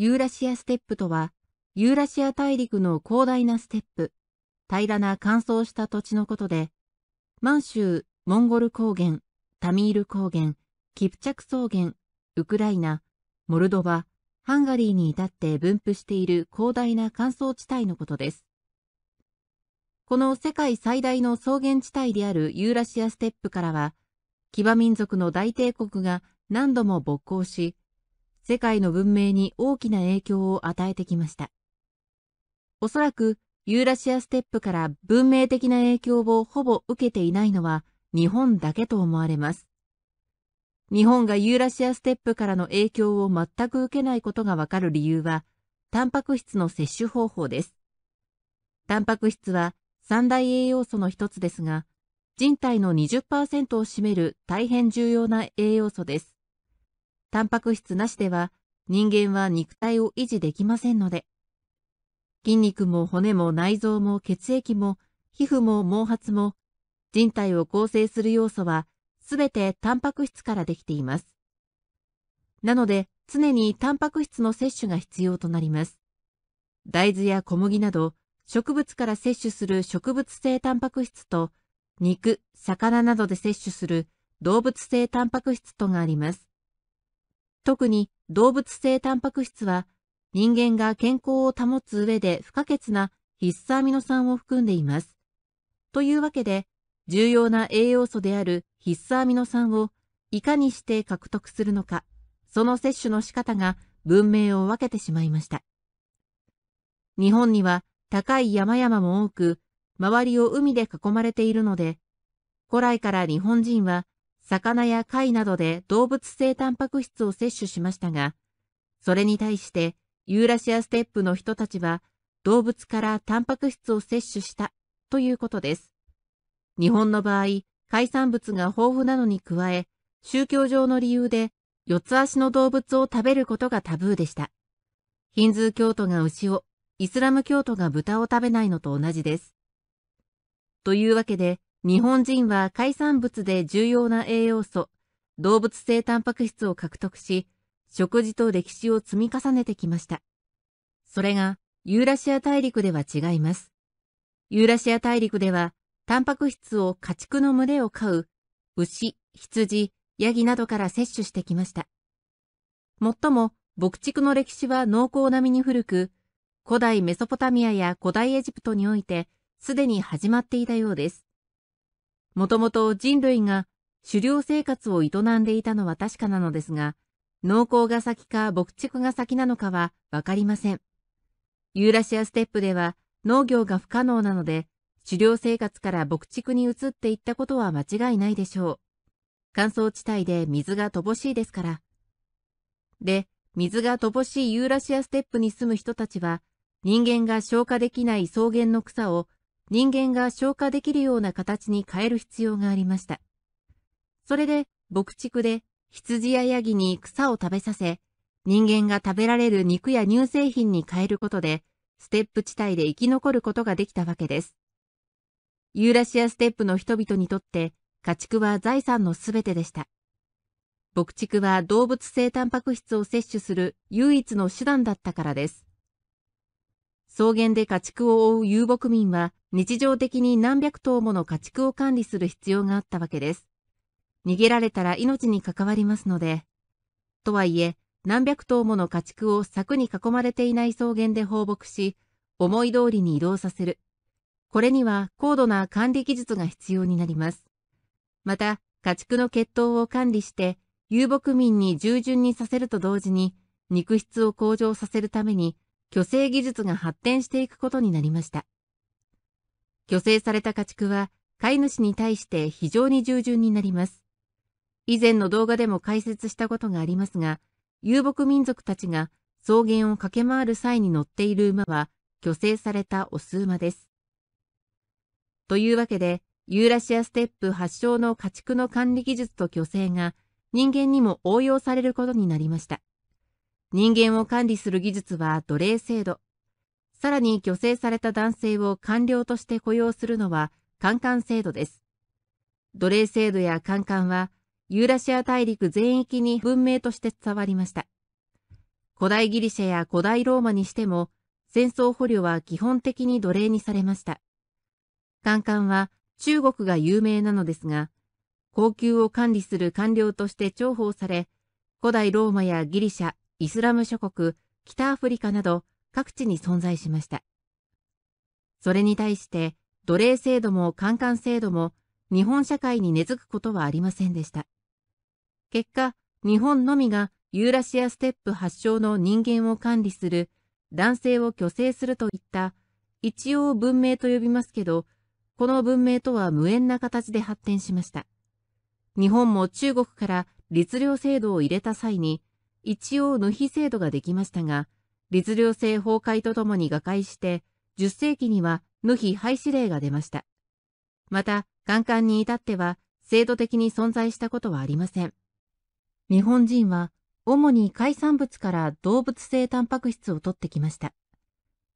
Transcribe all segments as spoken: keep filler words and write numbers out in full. ユーラシアステップとは、ユーラシア大陸の広大なステップ、平らな乾燥した土地のことで、満州、モンゴル高原、タミール高原、キプチャク草原、ウクライナ、モルドバ、ハンガリーに至って分布している広大な乾燥地帯のことです。この世界最大の草原地帯であるユーラシアステップからは、騎馬民族の大帝国が何度も勃興し、世界の文明に大きな影響を与えてきました。おそらくユーラシアステップから文明的な影響をほぼ受けていないのは日本だけと思われます。日本がユーラシアステップからの影響を全く受けないことがわかる理由は、タンパク質の摂取方法です。タンパク質は三大栄養素の一つですが、人体の にじゅっパーセント を占める大変重要な栄養素です。タンパク質なしでは人間は肉体を維持できませんので、筋肉も骨も内臓も血液も皮膚も毛髪も人体を構成する要素はすべてタンパク質からできています。なので常にタンパク質の摂取が必要となります。大豆や小麦など植物から摂取する植物性タンパク質と肉、魚などで摂取する動物性タンパク質とがあります。特に動物性タンパク質は人間が健康を保つ上で不可欠な必須アミノ酸を含んでいます。というわけで重要な栄養素である必須アミノ酸をいかにして獲得するのか、その摂取の仕方が文明を分けてしまいました。日本には高い山々も多く、周りを海で囲まれているので、古来から日本人は魚や貝などで動物性タンパク質を摂取しましたが、それに対してユーラシアステップの人たちは動物からタンパク質を摂取したということです。日本の場合、海産物が豊富なのに加え、宗教上の理由で四つ足の動物を食べることがタブーでした。ヒンズー教徒が牛を、イスラム教徒が豚を食べないのと同じです。というわけで、日本人は海産物で重要な栄養素、動物性タンパク質を獲得し、食事と歴史を積み重ねてきました。それがユーラシア大陸では違います。ユーラシア大陸では、タンパク質を家畜の群れを飼う、牛、羊、ヤギなどから摂取してきました。もっとも、牧畜の歴史は農耕並みに古く、古代メソポタミアや古代エジプトにおいて、すでに始まっていたようです。もともと人類が狩猟生活を営んでいたのは確かなのですが、農耕が先か牧畜が先なのかはわかりません。ユーラシアステップでは農業が不可能なので、狩猟生活から牧畜に移っていったことは間違いないでしょう。乾燥地帯で水が乏しいですから。で、水が乏しいユーラシアステップに住む人たちは、人間が消化できない草原の草を、人間が消化できるような形に変える必要がありました。それで牧畜で羊やヤギに草を食べさせ、人間が食べられる肉や乳製品に変えることで、ステップ地帯で生き残ることができたわけです。ユーラシアステップの人々にとって家畜は財産のすべてでした。牧畜は動物性タンパク質を摂取する唯一の手段だったからです。草原で家畜を追う遊牧民は日常的に何百頭もの家畜を管理する必要があったわけです。逃げられたら命に関わりますので。とはいえ、何百頭もの家畜を柵に囲まれていない草原で放牧し、思い通りに移動させる。これには高度な管理技術が必要になります。また、家畜の血統を管理して、遊牧民に従順にさせると同時に、肉質を向上させるために、去勢技術が発展していくことになりました。去勢された家畜は飼い主に対して非常に従順になります。以前の動画でも解説したことがありますが、遊牧民族たちが草原を駆け回る際に乗っている馬は、去勢されたオス馬です。というわけで、ユーラシアステップ発祥の家畜の管理技術と去勢が人間にも応用されることになりました。人間を管理する技術は奴隷制度。さらに、去勢された男性を官僚として雇用するのは、官官制度です。奴隷制度や官官は、ユーラシア大陸全域に文明として伝わりました。古代ギリシャや古代ローマにしても、戦争捕虜は基本的に奴隷にされました。官官は中国が有名なのですが、公宮を管理する官僚として重宝され、古代ローマやギリシャ、イスラム諸国、北アフリカなど各地に存在しました。それに対して、奴隷制度も官官制度も日本社会に根付くことはありませんでした。結果、日本のみがユーラシアステップ発祥の人間を管理する、男性を虚勢するといった、一応文明と呼びますけど、この文明とは無縁な形で発展しました。日本も中国から律令制度を入れた際に、一応抜皮制度ができましたが、律令制崩壊とともに瓦解して、じゅっ世紀には抜皮廃止令が出ました。また、官官に至っては制度的に存在したことはありません。日本人は、主に海産物から動物性タンパク質を取ってきました。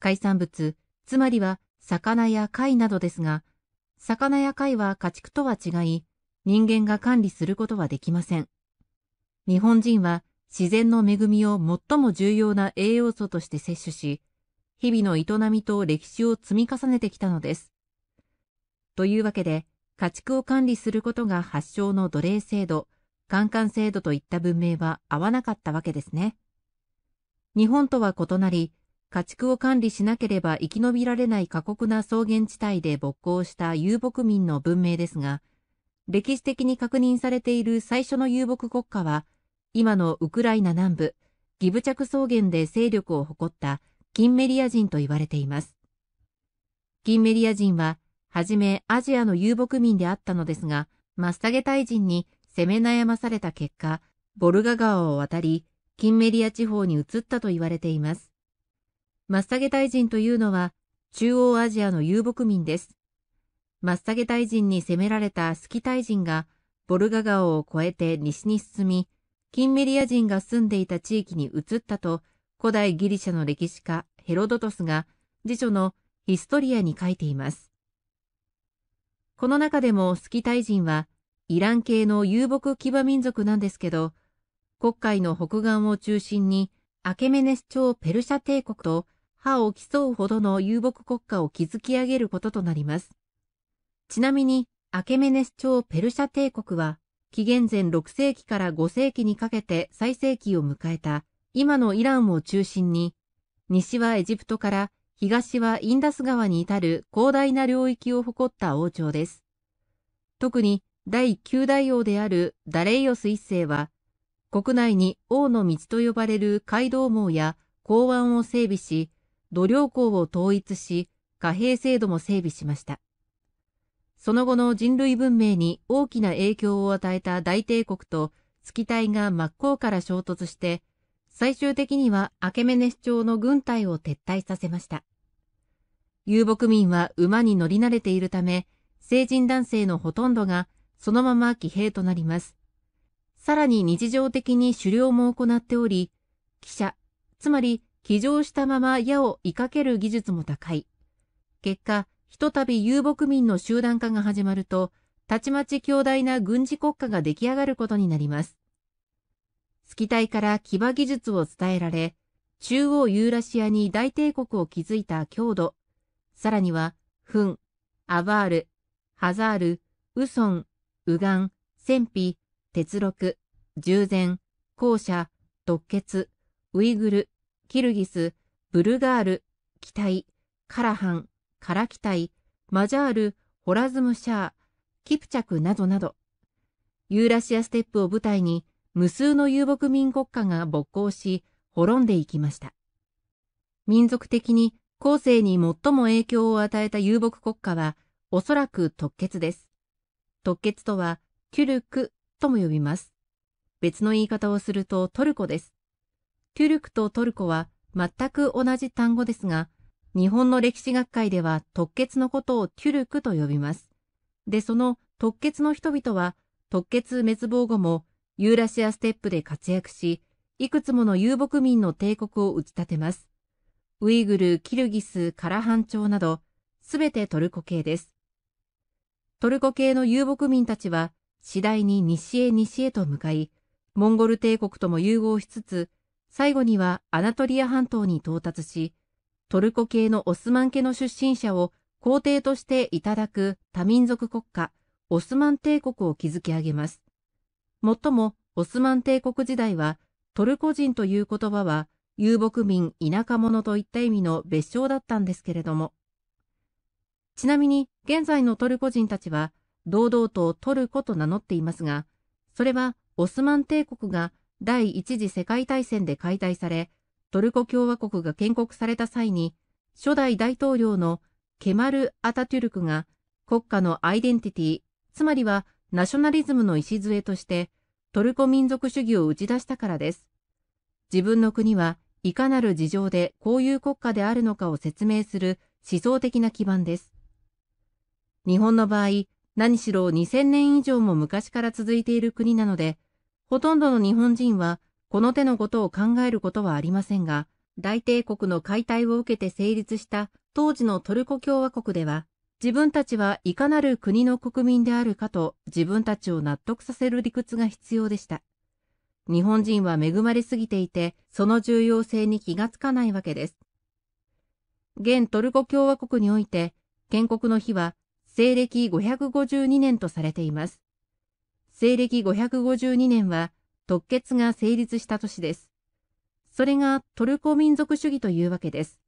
海産物、つまりは魚や貝などですが、魚や貝は家畜とは違い、人間が管理することはできません。日本人は自然の恵みを最も重要な栄養素として摂取し、日々の営みと歴史を積み重ねてきたのです。というわけで、家畜を管理することが発祥の奴隷制度、官官制度といった文明は合わなかったわけですね。日本とは異なり、家畜を管理しなければ生き延びられない過酷な草原地帯で勃興した遊牧民の文明ですが、歴史的に確認されている最初の遊牧国家は、今のウクライナ南部、ギブチャク草原で勢力を誇ったキンメリア人と言われています。キンメリア人は、はじめアジアの遊牧民であったのですが、マスタゲタイ人に、攻め悩まされた結果、ボルガ川を渡り、キンメリア地方に移ったと言われています。マッサゲタイ人というのは、中央アジアの遊牧民です。マッサゲタイ人に攻められたスキタイ人が、ボルガ川を越えて西に進み、キンメリア人が住んでいた地域に移ったと、古代ギリシャの歴史家ヘロドトスが、辞書のヒストリアに書いています。この中でもスキタイ人は、イラン系の遊牧騎馬民族なんですけど、黒海の北岸を中心に、アケメネス朝ペルシャ帝国と歯を競うほどの遊牧国家を築き上げることとなります。ちなみに、アケメネス朝ペルシャ帝国は、紀元前ろく世紀からご世紀にかけて最盛期を迎えた、今のイランを中心に、西はエジプトから東はインダス川に至る広大な領域を誇った王朝です。特に、だいきゅう代王であるダレイオス一世は、国内に王の道と呼ばれる街道網や港湾を整備し、土領港を統一し、貨幣制度も整備しました。その後の人類文明に大きな影響を与えた大帝国とスキタイが真っ向から衝突して、最終的にはアケメネス朝の軍隊を撤退させました。遊牧民は馬に乗り慣れているため、成人男性のほとんどが、そのまま騎兵となります。さらに日常的に狩猟も行っており、騎射、つまり騎乗したまま矢を追いかける技術も高い。結果、ひとたび遊牧民の集団化が始まると、たちまち強大な軍事国家が出来上がることになります。スキタイから騎馬技術を伝えられ、中央ユーラシアに大帝国を築いた強度、さらには、フン、アバール、ハザール、ウソン、右岸、戦費、鉄録、従前、後者、独血、ウイグル、キルギス、ブルガール、キタイ、カラハン、カラキタイ、マジャール、ホラズムシャー、キプチャクなどなど、ユーラシアステップを舞台に無数の遊牧民国家が勃興し、滅んでいきました。民族的に後世に最も影響を与えた遊牧国家は、おそらく特血です。特血とは、キュルクとも呼びます。別の言い方をするとトルコです。キュルクとトルコは全く同じ単語ですが、日本の歴史学会では特血のことをキュルクと呼びます。で、その特血の人々は、特血滅亡後もユーラシアステップで活躍し、いくつもの遊牧民の帝国を打ち立てます。ウイグル、キルギス、カラハン朝など、すべてトルコ系です。トルコ系の遊牧民たちは次第に西へ西へと向かい、モンゴル帝国とも融合しつつ、最後にはアナトリア半島に到達し、トルコ系のオスマン家の出身者を皇帝としていただく多民族国家、オスマン帝国を築き上げます。もっとも、オスマン帝国時代は、トルコ人という言葉は、遊牧民、田舎者といった意味の別称だったんですけれども。ちなみに、現在のトルコ人たちは、堂々とトルコと名乗っていますが、それは、オスマン帝国が第一次世界大戦で解体され、トルコ共和国が建国された際に、初代大統領のケマル・アタトゥルクが、国家のアイデンティティ、つまりはナショナリズムの礎として、トルコ民族主義を打ち出したからです。自分の国はいかなる事情でこういう国家であるのかを説明する思想的な基盤です。日本の場合、何しろにせんねん以上も昔から続いている国なので、ほとんどの日本人はこの手のことを考えることはありませんが、大帝国の解体を受けて成立した当時のトルコ共和国では、自分たちはいかなる国の国民であるかと自分たちを納得させる理屈が必要でした。日本人は恵まれすぎていて、その重要性に気がつかないわけです。現トルコ共和国において、建国の日は西暦ごひゃくごじゅうにねんとされています。西暦ごひゃくごじゅうにねんは特決が成立した年です。それがトルコ民族主義というわけです。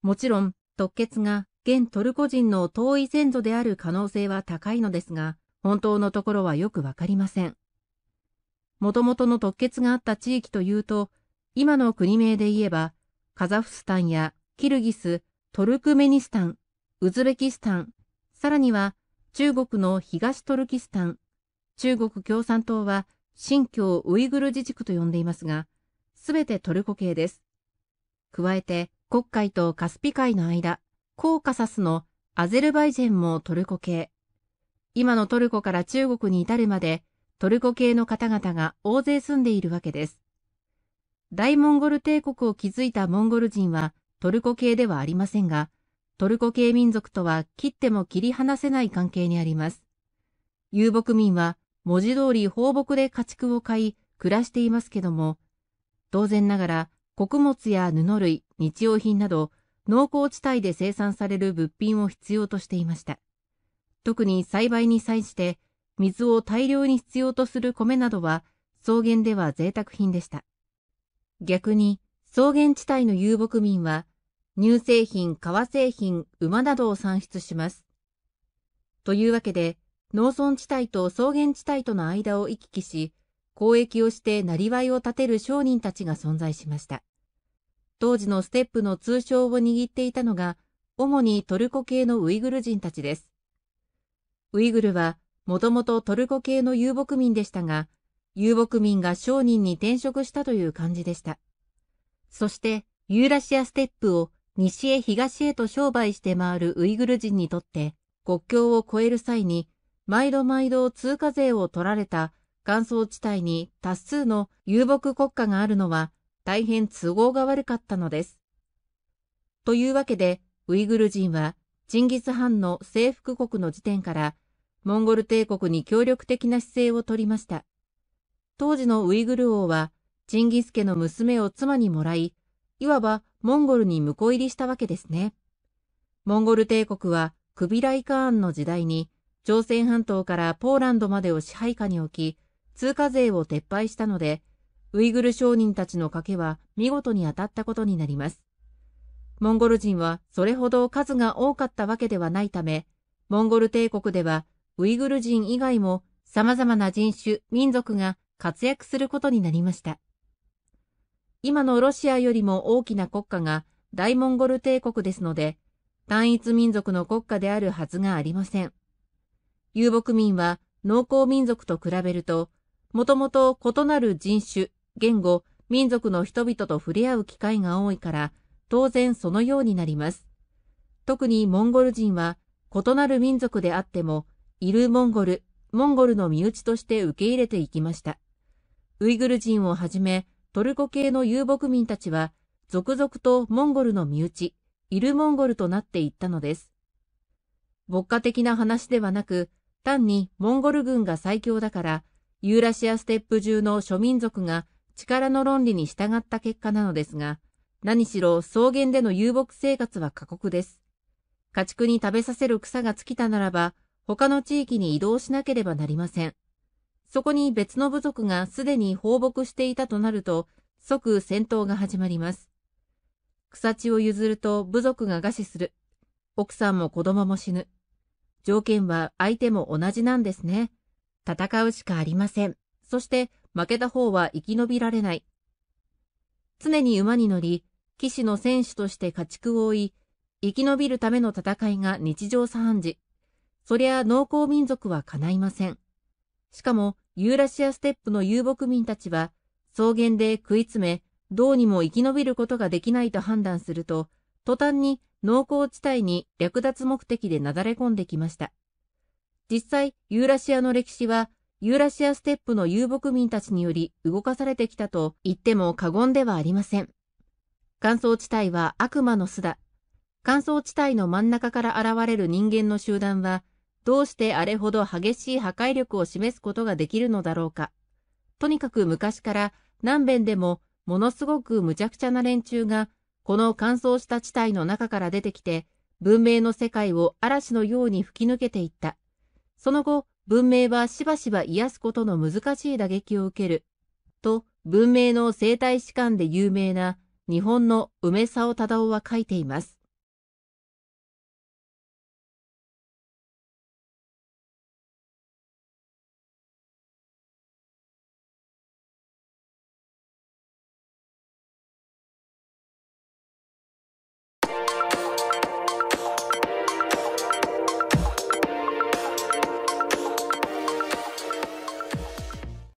もちろん特決が現トルコ人の遠い先祖である可能性は高いのですが、本当のところはよくわかりません。もともとの特決があった地域というと、今の国名で言えば、カザフスタンやキルギス、トルクメニスタン、ウズベキスタン、さらには中国の東トルキスタン、中国共産党は新疆ウイグル自治区と呼んでいますが、すべてトルコ系です。加えて、黒海とカスピ海の間、コーカサスのアゼルバイジェンもトルコ系。今のトルコから中国に至るまでトルコ系の方々が大勢住んでいるわけです。大モンゴル帝国を築いたモンゴル人はトルコ系ではありませんが、トルコ系民族とは切っても切り離せない関係にあります。遊牧民は文字通り放牧で家畜を飼い暮らしていますけども、当然ながら穀物や布類、日用品など、農耕地帯で生産される物品を必要としていました。特に栽培に際して、水を大量に必要とする米などは、草原では贅沢品でした。逆に、草原地帯の遊牧民は、乳製品、革製品、馬などを産出します。というわけで、農村地帯と草原地帯との間を行き来し、交易をして生業を立てる商人たちが存在しました。当時のステップの通称を握っていたのが、主にトルコ系のウイグル人たちです。ウイグルは、もともとトルコ系の遊牧民でしたが、遊牧民が商人に転職したという感じでした。そして、ユーラシアステップを西へ東へと商売して回るウイグル人にとって、国境を越える際に、毎度毎度通貨税を取られた乾燥地帯に多数の遊牧国家があるのは、大変都合が悪かったのです。というわけで、ウイグル人は、チンギス・ハンの征服国の時点から、モンゴル帝国に協力的な姿勢をとりました。当時のウイグル王は、チンギス家の娘を妻にもらい、いわばモンゴルに婿入りしたわけですね。モンゴル帝国は、クビライ・カーンの時代に、朝鮮半島からポーランドまでを支配下に置き、通貨税を撤廃したので、ウイグル商人たちの賭けは見事に当たったことになります。モンゴル人はそれほど数が多かったわけではないため、モンゴル帝国ではウイグル人以外も様々な人種、民族が活躍することになりました。今のロシアよりも大きな国家が大モンゴル帝国ですので、単一民族の国家であるはずがありません。遊牧民は農耕民族と比べると、もともと異なる人種、言語、民族の人々と触れ合う機会が多いから、当然そのようになります。特にモンゴル人は、異なる民族であっても、イルモンゴル、モンゴルの身内として受け入れていきました。ウイグル人をはじめ、トルコ系の遊牧民たちは、続々とモンゴルの身内、イルモンゴルとなっていったのです。牧歌的な話ではなく、単にモンゴル軍が最強だから、ユーラシアステップ中の諸民族が、力の論理に従った結果なのですが、何しろ草原での遊牧生活は過酷です。家畜に食べさせる草が尽きたならば、他の地域に移動しなければなりません。そこに別の部族がすでに放牧していたとなると、即戦闘が始まります。草地を譲ると部族が餓死する。奥さんも子供も死ぬ。条件は相手も同じなんですね。戦うしかありません。そして負けた方は生き延びられない。常に馬に乗り、騎士の戦士として家畜を追い、生き延びるための戦いが日常茶飯事。そりゃ農耕民族は叶いません。しかもユーラシアステップの遊牧民たちは、草原で食い詰め、どうにも生き延びることができないと判断すると、途端に農耕地帯に略奪目的でなだれ込んできました。実際、ユーラシアの歴史は、ユーラシアステップの遊牧民たちにより動かされてきたと言っても過言ではありません。乾燥地帯は悪魔の巣だ。乾燥地帯の真ん中から現れる人間の集団は、どうしてあれほど激しい破壊力を示すことができるのだろうか。とにかく昔から何遍でもものすごく無茶苦茶な連中がこの乾燥した地帯の中から出てきて文明の世界を嵐のように吹き抜けていった。その後文明はしばしば癒すことの難しい打撃を受ける。と文明の生態史観で有名な日本の梅沢忠夫は書いています。